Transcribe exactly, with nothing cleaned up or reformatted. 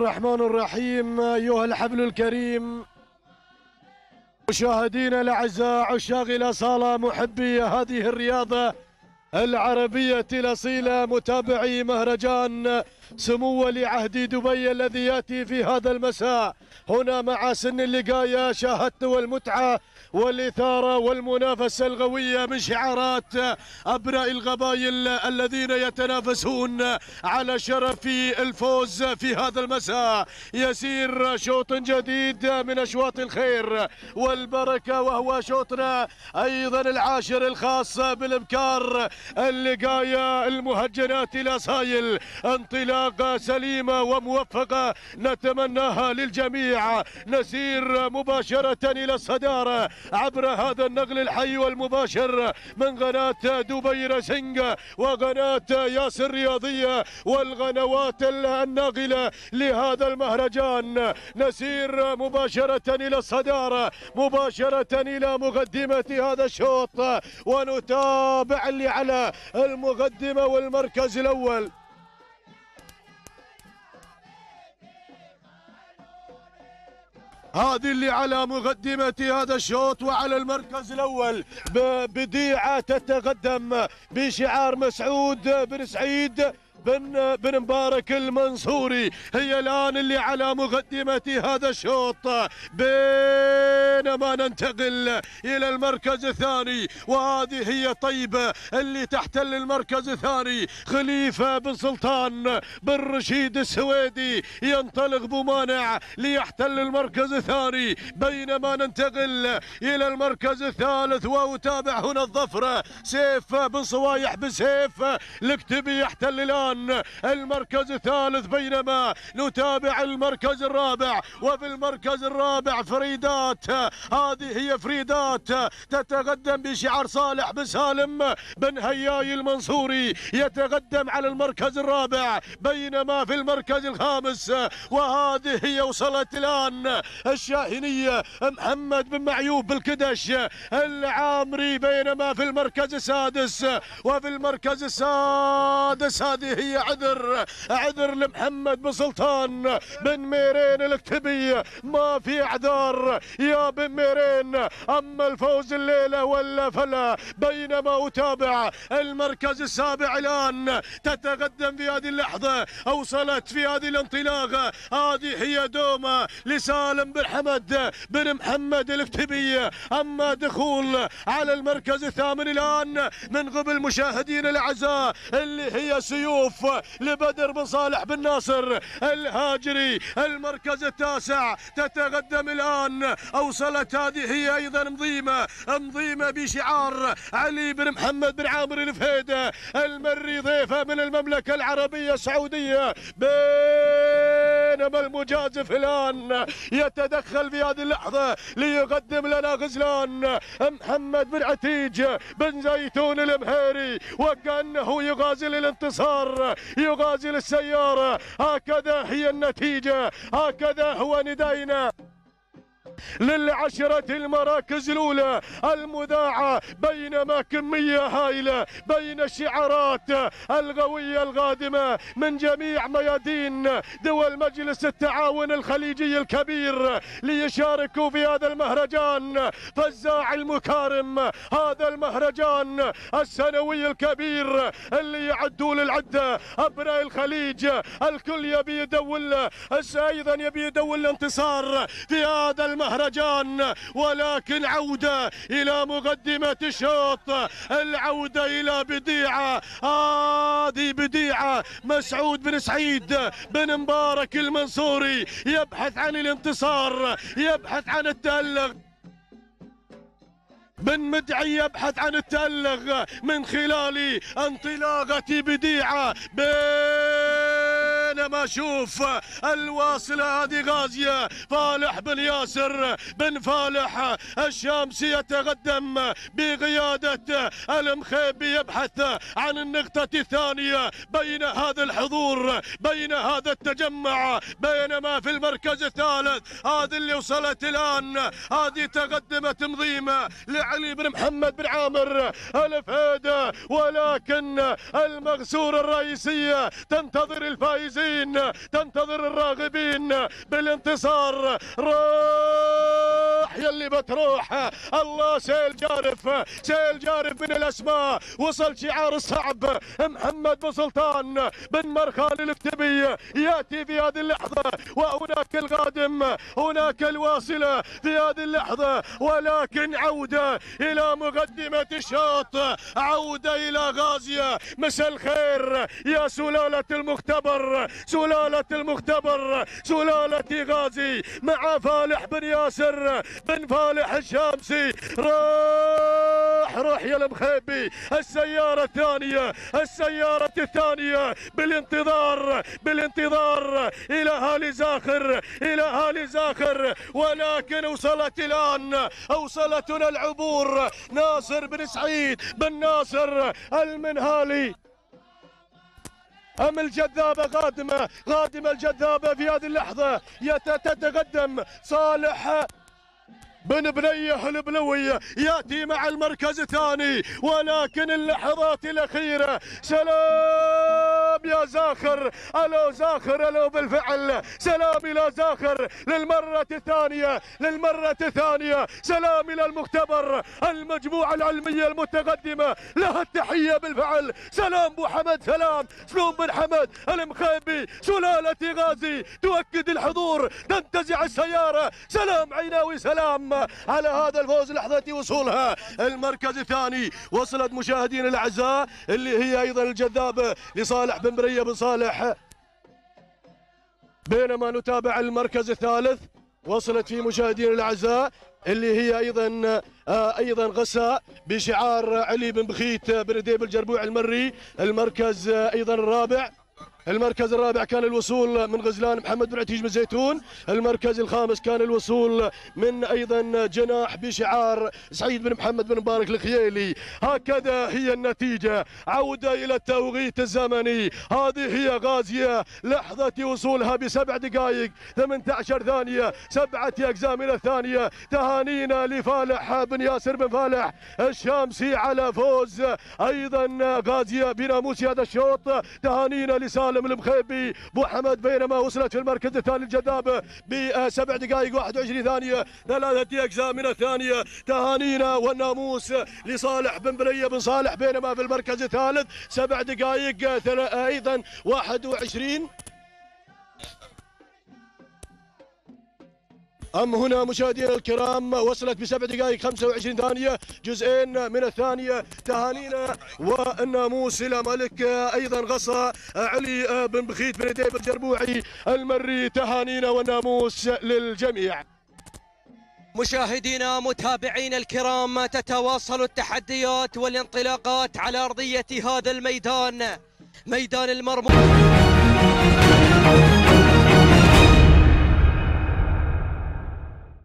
الرحمن الرحيم. أيها الحفل الكريم، مشاهدينا الأعزاء، عشاق الأصالة، محبي هذه الرياضة العربية الأصيلة، متابعي مهرجان سمو ولي عهد دبي الذي يأتي في هذا المساء هنا مع سن اللقاية، شاهدت المتعة والإثارة والمنافسة الغوية من شعارات أبناء القبائل الذين يتنافسون على شرف الفوز في هذا المساء. يسير شوط جديد من أشواط الخير والبركة، وهو شوطنا أيضا العاشر الخاص بالإبكار، اللقاية المهجنات الأصايل، انطلاقة سليمة وموفقة نتمناها للجميع. نسير مباشرة إلى الصدارة عبر هذا النقل الحي والمباشر من قناة دبي ريسنج وقناة ياس الرياضية والقنوات الناقلة لهذا المهرجان. نسير مباشرة إلى الصدارة، مباشرة إلى مقدمة هذا الشوط، ونتابع اللي على المقدمة والمركز الأول. هذه اللي على مقدمة هذا الشوط وعلى المركز الأول، بديعة تتقدم بشعار مسعود بن سعيد بن بن مبارك المنصوري. هي الآن اللي على مقدمة هذا الشوط، بينما ننتقل إلى المركز الثاني، وهذه هي طيبة اللي تحتل المركز الثاني. خليفة بن سلطان بن رشيد السويدي ينطلق بمانع ليحتل المركز الثاني، بينما ننتقل إلى المركز الثالث وأتابع هنا الظفرة. سيف بن صوايح بن سيف الكتبي يحتل الآن المركز الثالث، بينما نتابع المركز الرابع. وفي المركز الرابع فريدات، هذه هي فريدات تتقدم بشعار صالح بن سالم بن هياي المنصوري، يتقدم على المركز الرابع. بينما في المركز الخامس، وهذه هي وصلت الآن الشاهينية محمد بن معيوب بالكدش العامري، بينما في المركز السادس. وفي المركز السادس هذه هي عذر عذر لمحمد بن سلطان بن ميرين الكتبي. ما في اعذار يا بن ميرين، اما الفوز الليله ولا فلا. بينما اتابع المركز السابع الان، تتقدم في هذه اللحظه، اوصلت في هذه الانطلاقه، هذه هي دومه لسالم بن حمد بن محمد الكتبي. اما دخول على المركز الثامن الان من قبل مشاهدينا الاعزاء، اللي هي سيوف لبدر بن صالح بن ناصر الهاجري. المركز التاسع تتقدم الآن، أوصلت هذه هي أيضا مضيمة مضيمة بشعار علي بن محمد بن عامر الفهيدة المري، ضيفة من المملكة العربية السعودية. بينما المجازف الآن يتدخل في هذه اللحظة ليقدم لنا غزلان محمد بن عتيج بن زيتون المهيري، وكأنه يغازل الانتصار، يغازل السيارة. هكذا هي النتيجة، هكذا هو ندائنا للعشرة المراكز الأولى المذاعة، بينما كمية هائلة بين الشعارات الغوية القادمة من جميع ميادين دول مجلس التعاون الخليجي الكبير ليشاركوا في هذا المهرجان فزاع المكارم، هذا المهرجان السنوي الكبير اللي يعدوا للعدة أبناء الخليج. الكل يبي يدول أيضا يبي يدول الانتصار في هذا المهرجان مهرجان، ولكن عودة إلى مقدمة الشوط، العودة إلى بديعة. هذه بديعة مسعود بن سعيد بن مبارك المنصوري يبحث عن الانتصار، يبحث عن التألق. بن مدعي يبحث عن التألق من خلال انطلاقة بديعة. بينما شوف الواصلة هذه غازية فالح بن ياسر بن فالح الشامسي يتقدم بقيادة المخيبي، يبحث عن النقطة الثانية بين هذا الحضور، بين هذا التجمع. بينما في المركز الثالث، هذه اللي وصلت الآن، هذه تقدمت مضيمة علي بن محمد بن عامر الفهيدة، ولكن المغسورة الرئيسية تنتظر الفائزين. الراغبين، تنتظر الراغبين بالانتصار. راح يلي بتروح. الله سيل جارف، سيل جارف من الاسماء. وصل شعار الصعب محمد بن سلطان بن مرخان الكتبي ياتي في هذه اللحظه، وهناك القادم، هناك الواصله في هذه اللحظه، ولكن عوده الى مقدمه الشوط، عوده الى غازيه. مساء الخير يا سلاله المختبر، سلاله المختبر، سلاله غازي مع فالح بن ياسر بن فالح الشامسي. راح روح يا المخيبي، السياره الثانيه، السياره الثانيه بالانتظار، بالانتظار الى هالي زاخر، الى هالي زاخر، ولكن وصلت الان، اوصلتنا العبور. ناصر بن سعيد بن ناصر المنهالي. أم الجذابة قادمة، قادمة الجذابة في هذه اللحظة. يتتقدم صالح بن بنيه البلوي ياتي مع المركز الثاني، ولكن اللحظات الاخيره. سلام يا زاخر، الو زاخر، الو بالفعل. سلام الى زاخر للمره الثانيه، للمره الثانيه. سلام الى المختبر، المجموعه العلميه المتقدمه لها التحيه بالفعل. سلام بو حمد، سلام سلوم بن حمد المخيبي. سلاله غازي تؤكد الحضور، تنتزع السياره. سلام عيناوي، سلام على هذا الفوز لحظة وصولها المركز الثاني. وصلت مشاهدين الأعزاء اللي هي أيضا الجذابة لصالح بن برية بن صالح. بينما نتابع المركز الثالث، وصلت في مشاهدين الأعزاء اللي هي أيضا أيضا غساء بشعار علي بن بخيت بن رديب الجربوع المري. المركز أيضا الرابع، المركز الرابع كان الوصول من غزلان محمد بن عتيج بن زيتون. المركز الخامس كان الوصول من أيضا جناح بشعار سعيد بن محمد بن مبارك الخيالي. هكذا هي النتيجة، عودة إلى التوقيت الزمني. هذه هي غازية لحظة وصولها بسبع دقائق ثمانية عشر ثانية، سبعة أجزاء من الثانية. تهانينا لفالح بن ياسر بن فالح الشامسي على فوز أيضا غازية بناموس هذا الشوط. تهانينا لسالم المخيبي بو حمد. بينما وصلت في المركز الثاني الجذابه بسبع دقائق واحد وعشرين ثانيه، ثلاثه اجزاء من الثانيه. تهانينا والناموس لصالح بن بريه بن صالح. بينما في المركز الثالث سبع دقائق ايضا واحد وعشرين. أم هنا مشاهدينا الكرام وصلت بسبع دقائق خمسة وعشرين ثانية، جزئين من الثانية. تهانينا والناموس إلى ملك أيضا غصة علي بن بخيت بن ديب الجربوعي المري. تهانينا والناموس للجميع. مشاهدينا متابعينا الكرام، تتواصل التحديات والانطلاقات على أرضية هذا الميدان، ميدان المرمى.